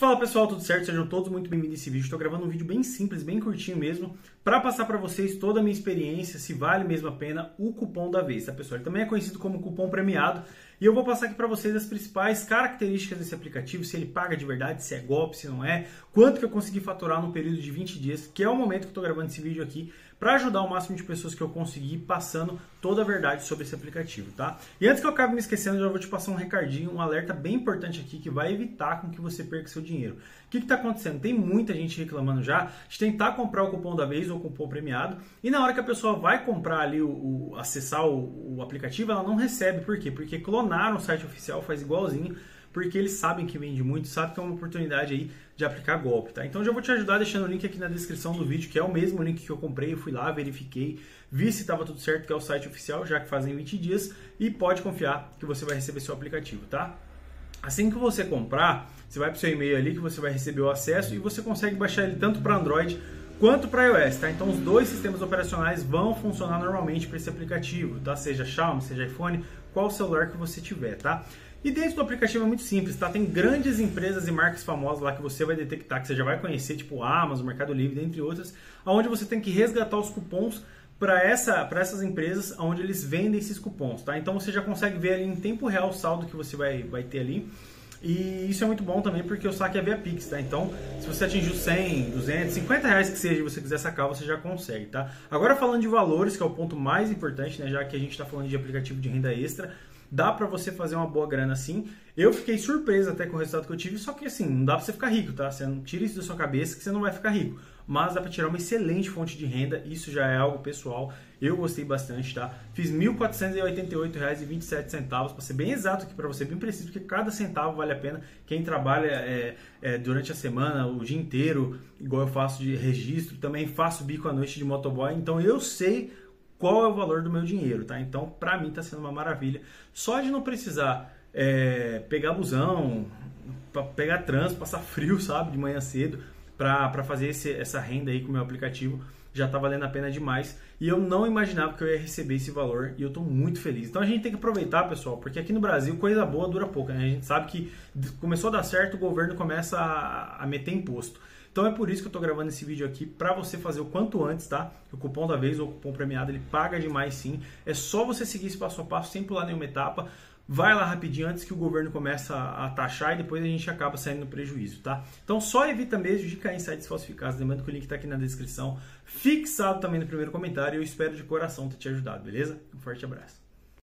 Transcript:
Fala pessoal, tudo certo? Sejam todos muito bem-vindos a esse vídeo. Estou gravando um vídeo bem simples, bem curtinho mesmo, para passar para vocês toda a minha experiência, se vale mesmo a pena o cupom da vez, tá pessoal? Ele também é conhecido como cupom premiado e eu vou passar aqui para vocês as principais características desse aplicativo, se ele paga de verdade, se é golpe, se não é, quanto que eu consegui faturar no período de 20 dias, que é o momento que eu estou gravando esse vídeo aqui, para ajudar o máximo de pessoas que eu conseguir, passando toda a verdade sobre esse aplicativo, tá? E antes que eu acabe me esquecendo, eu já vou te passar um recadinho, um alerta bem importante aqui que vai evitar com que você perca seu dinheiro. O que está acontecendo? Tem muita gente reclamando já de tentar comprar o cupom da vez ou cupom premiado, e na hora que a pessoa vai comprar ali, acessar o aplicativo, ela não recebe. Por quê? Porque clonaram o site oficial, faz igualzinho, porque eles sabem que vende muito, sabem que é uma oportunidade aí de aplicar golpe, tá? Então já vou te ajudar deixando o link aqui na descrição do vídeo, que é o mesmo link que eu comprei, eu fui lá, verifiquei, vi se estava tudo certo, que é o site oficial, já que fazem 20 dias, e pode confiar que você vai receber seu aplicativo, tá? Assim que você comprar, você vai para o seu e-mail ali, que você vai receber o acesso, e você consegue baixar ele tanto para Android quanto para iOS, tá? Então os dois sistemas operacionais vão funcionar normalmente para esse aplicativo, tá? Seja Xiaomi, seja iPhone, qual celular que você tiver, tá? E dentro do aplicativo é muito simples, tá? Tem grandes empresas e marcas famosas lá que você vai detectar, que você já vai conhecer, tipo Amazon, Mercado Livre, dentre outras, onde você tem que resgatar os cupons para essas empresas onde eles vendem esses cupons, tá? Então você já consegue ver ali em tempo real o saldo que você vai ter ali. E isso é muito bom também porque o saque é via Pix, tá? Então, se você atingiu 100, 200, 50 reais que seja e você quiser sacar, você já consegue, tá? Agora falando de valores, que é o ponto mais importante, né? Já que a gente está falando de aplicativo de renda extra, dá para você fazer uma boa grana assim. Eu fiquei surpreso até com o resultado que eu tive, só que assim, não dá para você ficar rico, tá? Você não tira isso da sua cabeça que você não vai ficar rico. Mas dá para tirar uma excelente fonte de renda, isso já é algo pessoal, eu gostei bastante, tá? Fiz R$ 1.488,27, para ser bem exato aqui para você, bem preciso, porque cada centavo vale a pena. Quem trabalha durante a semana, o dia inteiro, igual eu faço de registro, também faço bico à noite de motoboy, então eu sei qual é o valor do meu dinheiro, tá? Então, para mim tá sendo uma maravilha, só de não precisar pegar busão, pegar trânsito, passar frio, sabe, de manhã cedo, para fazer essa renda aí com o meu aplicativo, já tá valendo a pena demais. E eu não imaginava que eu ia receber esse valor e eu tô muito feliz. Então a gente tem que aproveitar, pessoal, porque aqui no Brasil coisa boa dura pouco, né? A gente sabe que começou a dar certo, o governo começa a meter imposto. Então é por isso que eu tô gravando esse vídeo aqui, para você fazer o quanto antes, tá? O cupom da vez ou o cupom premiado, ele paga demais sim. É só você seguir esse passo a passo, sem pular nenhuma etapa. Vai lá rapidinho antes que o governo comece a taxar e depois a gente acaba saindo no prejuízo, tá? Então só evita mesmo de cair em sites falsificados. Lembrando que o link tá aqui na descrição, fixado também no primeiro comentário. Eu espero de coração ter te ajudado, beleza? Um forte abraço.